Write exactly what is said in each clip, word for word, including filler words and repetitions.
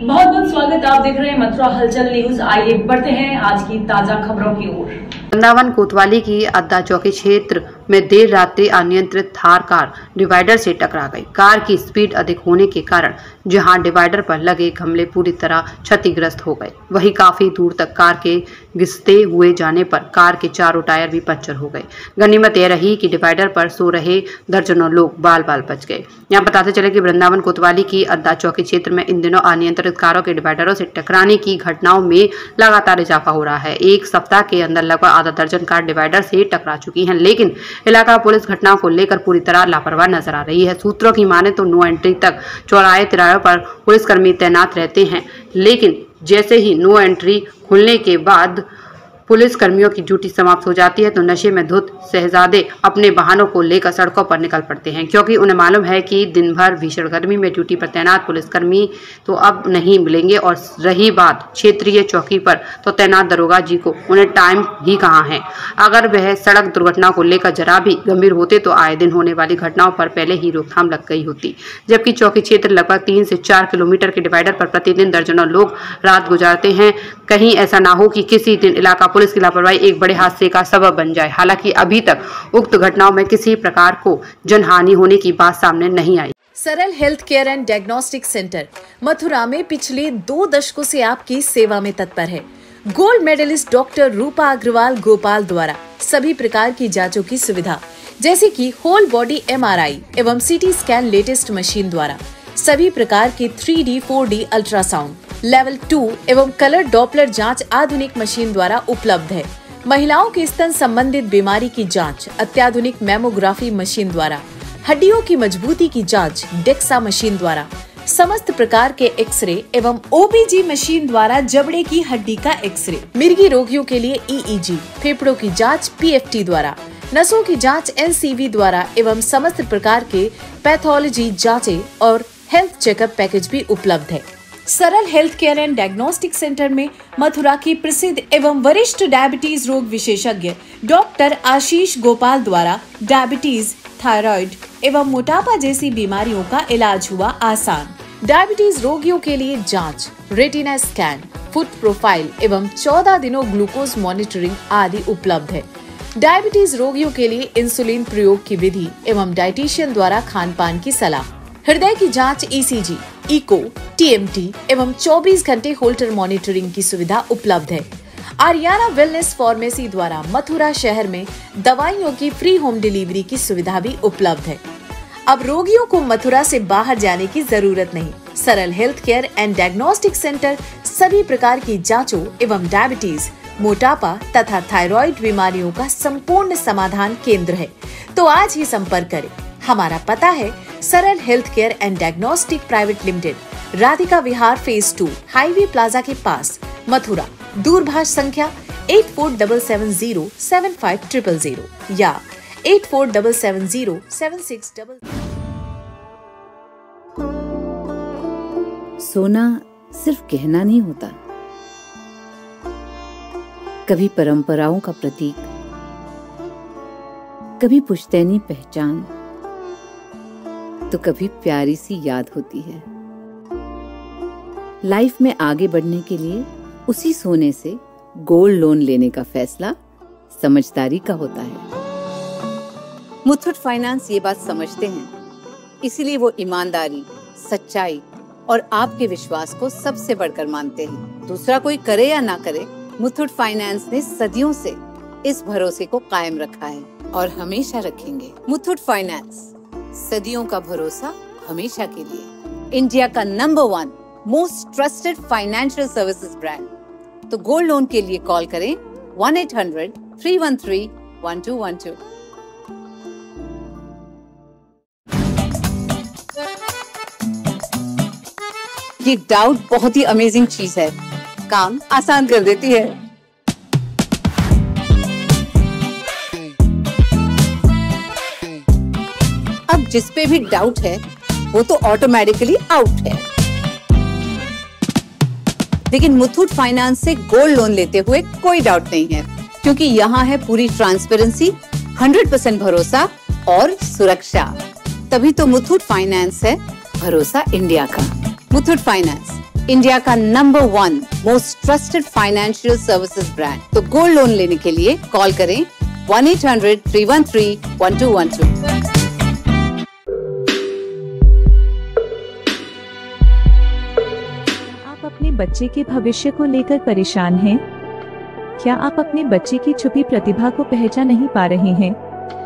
बहुत बहुत स्वागत। आप देख रहे हैं मथुरा हलचल न्यूज। आइए बढ़ते हैं आज की ताजा खबरों की ओर। वृंदावन कोतवाली की अद्दा चौकी क्षेत्र में देर रात्रि अनियंत्रित थार कार डिवाइडर से टकरा गई। कार की स्पीड अधिक होने के कारण जहां डिवाइडर पर लगे गमले पूरी तरह क्षतिग्रस्त हो गए, वहीं काफी दूर तक कार के घिसते हुए जाने पर कार के चारों टायर भी पंचर हो गए। गनीमत यह रही कि डिवाइडर पर सो रहे दर्जनों लोग बाल बाल बच गए। यहाँ बताते चले कि वृंदावन कोतवाली की अद्दा चौकी क्षेत्र में इन दिनों अनियंत्रित कारों के डिवाइडरों से टकराने की घटनाओं में लगातार इजाफा हो रहा है। एक सप्ताह के अंदर लगभग आधा दर्जन कार डिवाइडर से टकरा चुकी हैं, लेकिन इलाका पुलिस घटनाओं को लेकर पूरी तरह लापरवाह नजर आ रही है। सूत्रों की माने तो नो एंट्री तक चौराहे तिराहों पर पुलिसकर्मी तैनात रहते हैं, लेकिन जैसे ही नो एंट्री खुलने के बाद पुलिस कर्मियों की ड्यूटी समाप्त हो जाती है तो नशे में धुत शहजादे अपने वाहनों को लेकर सड़कों पर निकल पड़ते हैं, क्योंकि उन्हें मालूम है कि दिन भर भीषण गर्मी में ड्यूटी पर तैनात पुलिसकर्मी तो अब नहीं मिलेंगे। और रही बात क्षेत्रीय चौकी पर, तो तैनात दरोगा जी को उन्हें टाइम ही कहाँ है। अगर वह सड़क दुर्घटना को लेकर जरा भी गंभीर होते तो आए दिन होने वाली घटनाओं पर पहले ही रोकथाम लग गई होती, जबकि चौकी क्षेत्र लगभग तीन से चार किलोमीटर के डिवाइडर पर प्रतिदिन दर्जनों लोग रात गुजारते हैं। कहीं ऐसा ना हो कि किसी दिन इलाका पुलिस की लापरवाही एक बड़े हादसे का सबब बन जाए। हालांकि अभी तक उक्त घटनाओं में किसी प्रकार को जनहानि होने की बात सामने नहीं आई। Saral health care and diagnostic centre Mathura में पिछले दो दशकों से आपकी सेवा में तत्पर है। Gold medallist doctor Rupa Agarwal Gopal द्वारा सभी प्रकार की जाँचों की सुविधा, जैसे की whole body M R I एवं C T scan latest machine द्वारा सभी प्रकार के three D four D ultrasound level two एवं कलर डॉपलर जांच आधुनिक मशीन द्वारा उपलब्ध है। महिलाओं के स्तन संबंधित बीमारी की जांच अत्याधुनिक मैमोग्राफी मशीन द्वारा, हड्डियों की मजबूती की जांच डेक्सा मशीन द्वारा, समस्त प्रकार के एक्सरे एवं ओबीजी मशीन द्वारा जबड़े की हड्डी का एक्सरे, मिर्गी रोगियों के लिए ईईजी, फेफड़ों की जाँच पीएफटी द्वारा, नसों की जाँच एनसीवी द्वारा एवं समस्त प्रकार के पैथोलॉजी जाँचे और हेल्थ चेकअप पैकेज भी उपलब्ध है। Saral health care and diagnostic centre में मथुरा की प्रसिद्ध एवं वरिष्ठ डायबिटीज रोग विशेषज्ञ डॉक्टर आशीष गोपाल द्वारा डायबिटीज, थायराइड एवं मोटापा जैसी बीमारियों का इलाज हुआ आसान। डायबिटीज रोगियों के लिए जांच, रेटिना स्कैन, फुट प्रोफाइल एवं चौदह दिनों ग्लूकोज मॉनिटरिंग आदि उपलब्ध है। डायबिटीज रोगियों के लिए इंसुलिन प्रयोग की विधि एवं डाइटिशियन द्वारा खान पान की सलाह, हृदय की जांच ईसीजी, इको, टीएमटी एवं चौबीस घंटे होल्टर मॉनिटरिंग की सुविधा उपलब्ध है। आर्याना वेलनेस फार्मेसी द्वारा मथुरा शहर में दवाइयों की फ्री होम डिलीवरी की सुविधा भी उपलब्ध है। अब रोगियों को मथुरा से बाहर जाने की जरूरत नहीं। Saral health care and diagnostic centre सभी प्रकार की जाँचों एवं डायबिटीज, मोटापा तथा थायराइड बीमारियों का सम्पूर्ण समाधान केंद्र है। तो आज ही संपर्क करें। हमारा पता है Saral health care and diagnostic private limited, Radhika Vihar phase two, highway plaza के पास, मथुरा। दूरभाष संख्या eight four double seven zero seven five triple zero या eight four double seven zero seven six double. सोना सिर्फ गहना नहीं होता, कभी परंपराओं का प्रतीक, कभी पुश्तैनी पहचान, तो कभी प्यारी सी याद होती है। लाइफ में आगे बढ़ने के लिए उसी सोने से गोल्ड लोन लेने का फैसला समझदारी का होता है। मुथूट फाइनेंस ये बात समझते हैं, इसीलिए वो ईमानदारी, सच्चाई और आपके विश्वास को सबसे बढ़कर मानते हैं। दूसरा कोई करे या ना करे, मुथूट फाइनेंस ने सदियों से इस भरोसे को कायम रखा है और हमेशा रखेंगे। मुथूट फाइनेंस, सदियों का भरोसा हमेशा के लिए। इंडिया का number one most trusted financial services brand. तो गोल्ड लोन के लिए कॉल करें one eight hundred three one three one two one two. ये डाउट बहुत ही अमेजिंग चीज है, काम आसान कर देती है। जिस पे भी डाउट है वो तो ऑटोमेटिकली आउट है। लेकिन मुथूट फाइनेंस से गोल्ड लोन लेते हुए कोई डाउट नहीं है, क्योंकि यहाँ है पूरी ट्रांसपेरेंसी, हंड्रेड परसेंट भरोसा और सुरक्षा। तभी तो मुथूट फाइनेंस है, भरोसा इंडिया का। मुथूट फाइनेंस, इंडिया का number one most trusted financial services brand. तो गोल्ड लोन लेने के लिए कॉल करें one eight hundred three one three one two one two. आप अपने बच्चे के भविष्य को लेकर परेशान हैं? क्या आप अपने बच्चे की छुपी प्रतिभा को पहचान नहीं पा रहे हैं?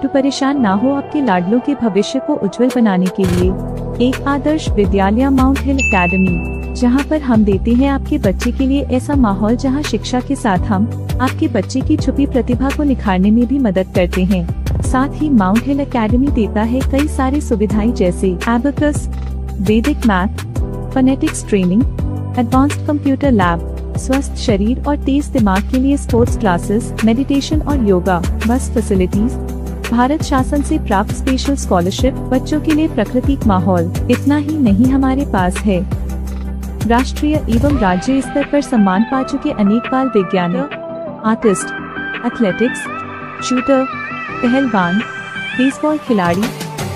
तो परेशान ना हो, आपके लाडलों के भविष्य को उज्जवल बनाने के लिए एक Adarsh Vidyalaya mount Hill academy, जहां पर हम देते हैं आपके बच्चे के लिए ऐसा माहौल जहां शिक्षा के साथ हम आपके बच्चे की छुपी प्रतिभा को निखारने में भी मदद करते हैं। साथ ही माउंट हिल एकेडमी देता है कई सारी सुविधाएं जैसे abacus, Vedic math, phonetics training, advanced computer lab, स्वस्थ शरीर और तेज दिमाग के लिए स्पोर्ट्स क्लासेस, मेडिटेशन और योगा, बस फैसिलिटीज, भारत शासन से प्राप्त स्पेशल स्कॉलरशिप, बच्चों के लिए प्राकृतिक माहौल। इतना ही नहीं, हमारे पास है राष्ट्रीय एवं राज्य स्तर पर सम्मान पा चुके अनेक बाल वैज्ञानिक, आर्टिस्ट, एथलेटिक्स, शूटर, पहलवान, बेसबॉल खिलाड़ी,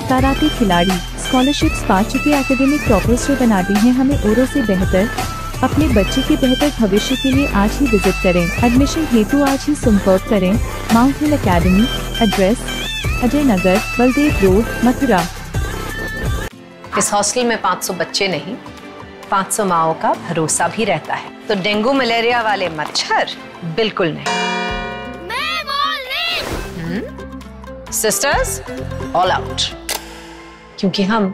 कराटे खिलाड़ी। स्कॉलरशिप्स पा चुके एकेडमिक टॉपर्स जो बनाते हैं हमें औरों से बेहतर। अपने बच्चे के बेहतर भविष्य के लिए आज ही विजिट करें। एडमिशन हेतु आज ही संपर्क करें Mount Hill Academy. Address Ajay Nagar, Baldev road, Mathura. इस हॉस्टल में पाँच सौ बच्चे नहीं, पाँच सौ माओं का भरोसा भी रहता है, तो डेंगू मलेरिया वाले मच्छर बिल्कुल नहीं। मैं बोल रही सिस्टर्स ऑल आउट, क्योंकि हम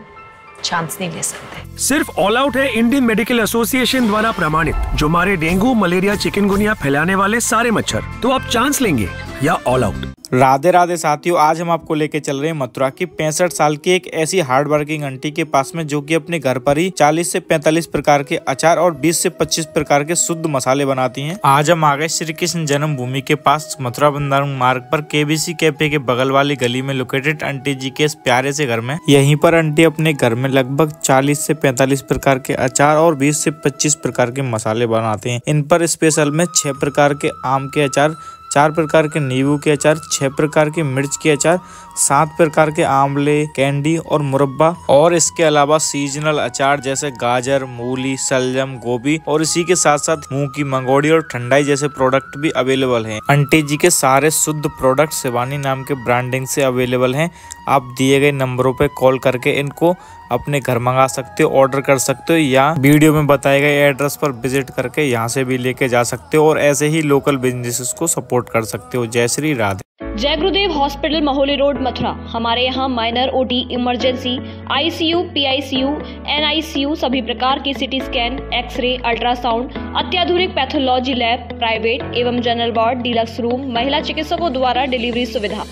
चांस नहीं ले सकते। सिर्फ ऑल आउट है इंडियन मेडिकल एसोसिएशन द्वारा प्रमाणित, जो मारे डेंगू, मलेरिया, चिकनगुनिया फैलाने वाले सारे मच्छर। तो आप चांस लेंगे या ऑल आउट? राधे राधे साथियों, आज हम आपको लेके चल रहे हैं मथुरा की पैंसठ साल की एक ऐसी हार्ड वर्किंग आंटी के पास में, जो कि अपने घर पर ही चालीस से पैंतालीस प्रकार के अचार और बीस से पच्चीस प्रकार के शुद्ध मसाले बनाती हैं। आज हम आ गए श्री कृष्ण जन्मभूमि के पास मथुरा वृंदावन मार्ग पर केबीसी कैफे के बगल वाली गली में लोकेटेड आंटी जी के इस प्यारे से घर में। यहीं पर आंटी अपने घर में लगभग चालीस से पैंतालीस प्रकार के अचार और बीस से पच्चीस प्रकार के मसाले बनाते हैं। इन पर स्पेशल में छह प्रकार के आम के अचार, चार प्रकार के नींबू के अचार, छह प्रकार के मिर्च के अचार, सात प्रकार के आंवले, कैंडी और मुरब्बा, और इसके अलावा सीजनल अचार जैसे गाजर, मूली, सलजम, गोभी, और इसी के साथ साथ मूंग की मंगोड़ी और ठंडाई जैसे प्रोडक्ट भी अवेलेबल हैं। आंटी जी के सारे शुद्ध प्रोडक्ट सिवानी नाम के ब्रांडिंग से अवेलेबल हैं। आप दिए गए नंबरों पर कॉल करके इनको अपने घर मंगा सकते हो, ऑर्डर कर सकते हो, या वीडियो में बताए गए एड्रेस पर विजिट करके यहाँ से भी लेके जा सकते हो और ऐसे ही लोकल बिजनेसेस को सपोर्ट कर सकते हो। जय श्री राधे। जय गुरुदेव हॉस्पिटल, महोली रोड, मथुरा। हमारे यहाँ minor, OT, emergency, ICU, PICU, NICU, सभी प्रकार के सिटी स्कैन, एक्सरे, अल्ट्रासाउंड, अत्याधुनिक पैथोलॉजी लैब, प्राइवेट एवं जनरल वार्ड, डीलक्स रूम, महिला चिकित्सकों द्वारा डिलीवरी सुविधा,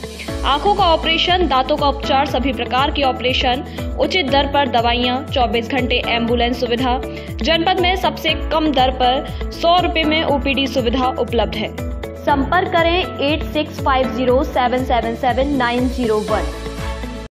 आंखों का ऑपरेशन, दांतों का उपचार, सभी प्रकार के ऑपरेशन, उचित दर पर दवाइयाँ, चौबीस घंटे एम्बुलेंस सुविधा। जनपद में सबसे कम दर पर सौ रुपये में ओपीडी सुविधा उपलब्ध है। संपर्क करें eight six five zero seven seven seven nine zero one.